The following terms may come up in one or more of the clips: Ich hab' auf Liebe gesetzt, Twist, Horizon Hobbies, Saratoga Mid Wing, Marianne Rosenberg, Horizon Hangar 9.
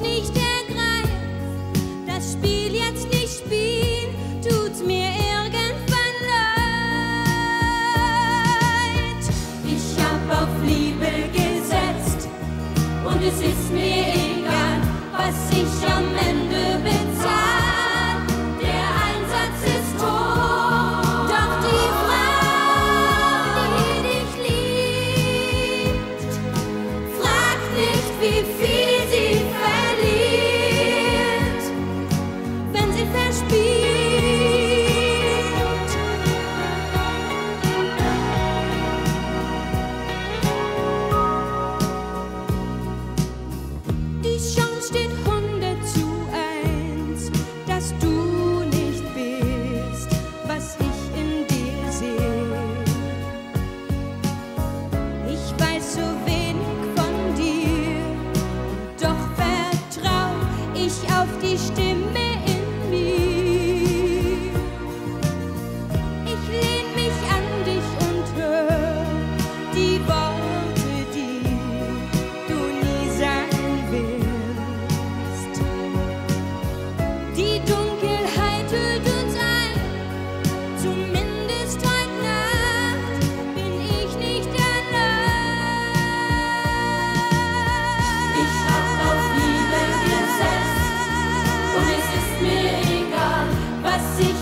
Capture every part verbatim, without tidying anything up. mich nicht ergreift, das Spiel jetzt nicht spielt, tut's mir irgendwann leid. Ich hab' auf Liebe gesetzt und es ist mir egal, was ich am Ende bezahl. Wie viel sie verliert, wenn sie verspielt. Die Chance steht hundert zu eins, dass du nicht bist, was ich in dir sehe. Ich weiß so wenig. Ich auf die Stimme in mir. Ich lehn mich an dich und hör die Worte, die du nie sagen willst. Die Dunkelheit hüllt uns ein, zumindest heute Nacht bin ich nicht allein. Ich hab' auf Liebe gesetzt.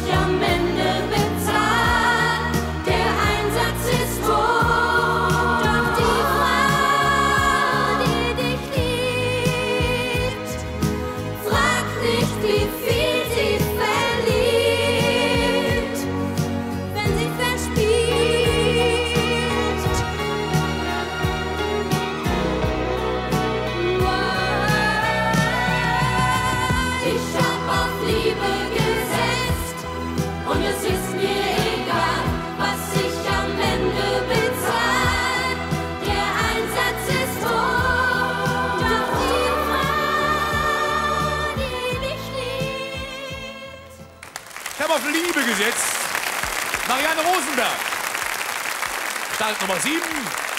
Ich hab' auf Liebe gesetzt. Marianne Rosenberg. Tag Nummer sieben.